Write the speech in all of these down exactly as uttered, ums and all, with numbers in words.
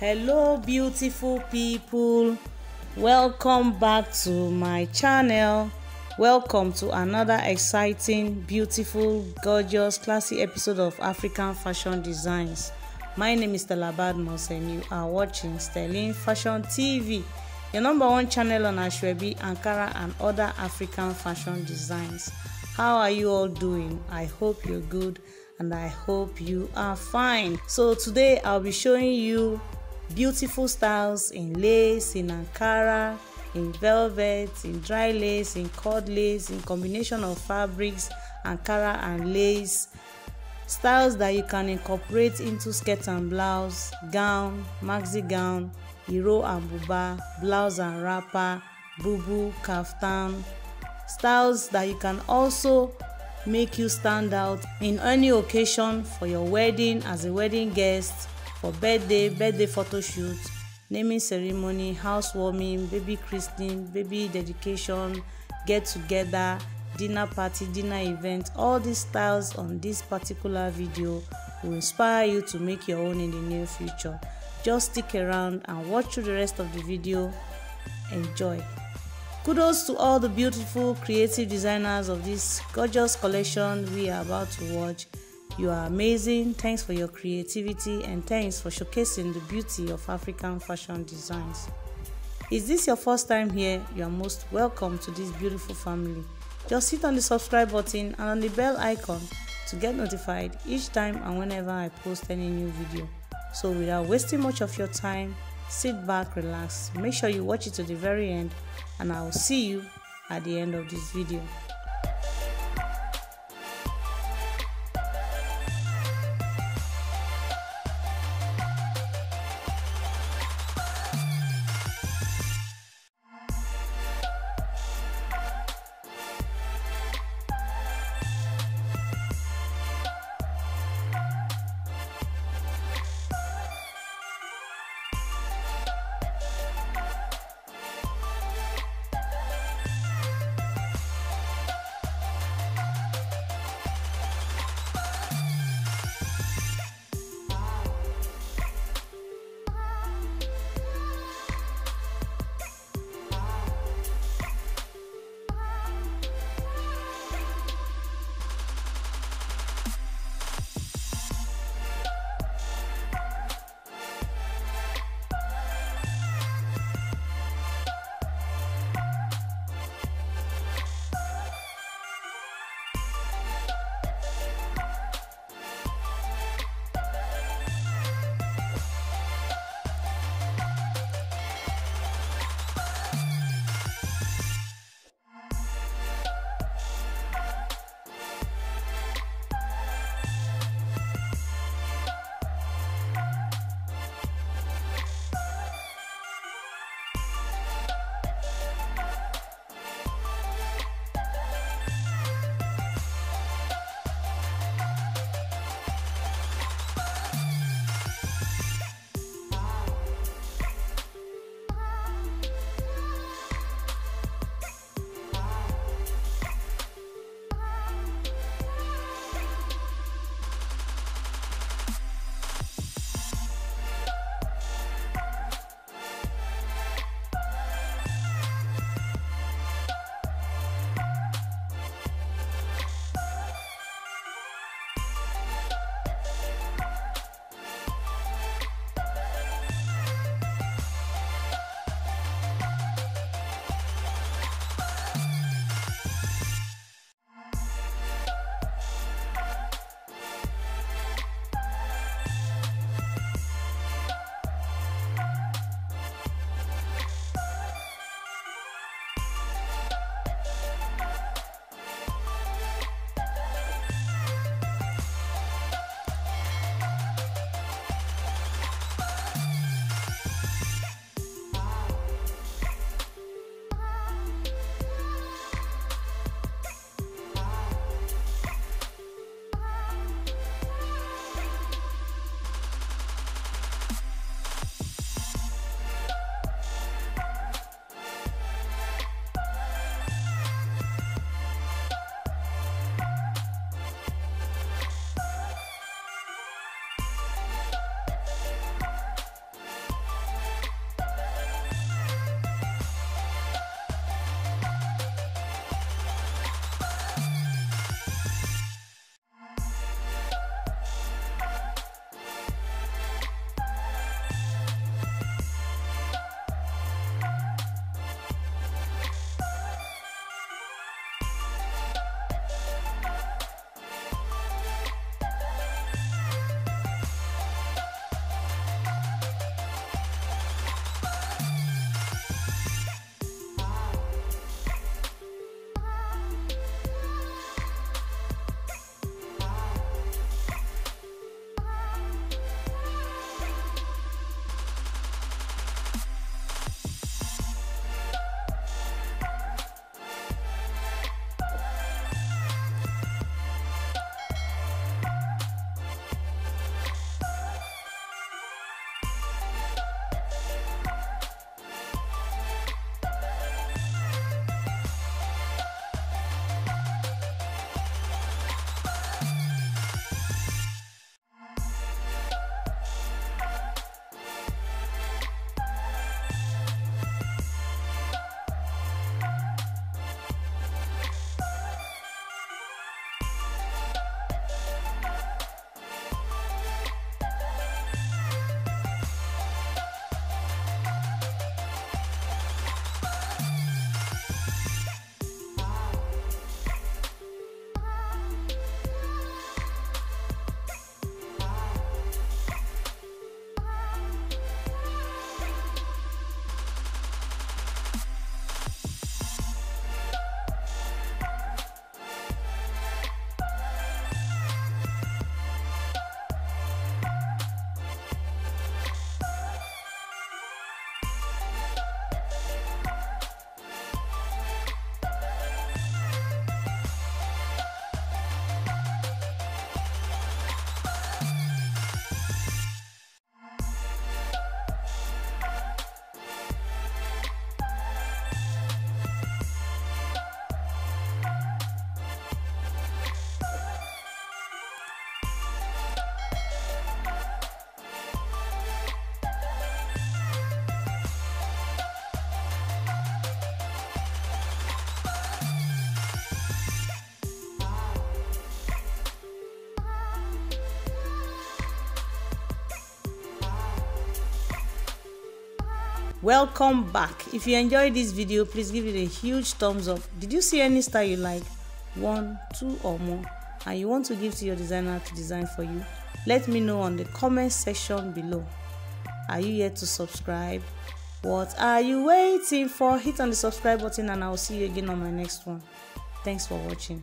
Hello beautiful people, welcome back to my channel. Welcome to another exciting, beautiful, gorgeous, classy episode of African Fashion Designs. My name is Stella Badmus and you are watching Stellyn Fashion T V, your number one channel on Aso Ebi, Ankara and other African fashion designs. How are you all doing? I hope you're good and I hope you are fine. So today I'll be showing you beautiful styles in lace, in Ankara, in velvet, in dry lace, in cord lace, in combination of fabrics, Ankara and lace. Styles that you can incorporate into skirt and blouse, gown, maxi gown, Iro and buba, blouse and wrapper, boubou kaftan. Styles that you can also make you stand out in any occasion, for your wedding, as a wedding guest, for birthday, birthday photo shoot, naming ceremony, housewarming, baby christening, baby dedication, get together, dinner party, dinner event. All these styles on this particular video will inspire you to make your own in the near future. Just stick around and watch through the rest of the video. Enjoy. Kudos to all the beautiful creative designers of this gorgeous collection we are about to watch. You are amazing. Thanks for your creativity and thanks for showcasing the beauty of African fashion designs. Is this your first time here? You are most welcome to this beautiful family. Just hit on the subscribe button and on the bell icon to get notified each time and whenever I post any new video. So without wasting much of your time, sit back, relax, make sure you watch it to the very end, and I will see you at the end of this video. Welcome back. If you enjoyed this video, please give it a huge thumbs up. Did you see any style you like, one, two or more, and you want to give to your designer to design for you? Let me know on the comment section below. Are you yet to subscribe? What are you waiting for? Hit on the subscribe button and I'll see you again on my next one. Thanks for watching.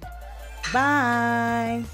Bye.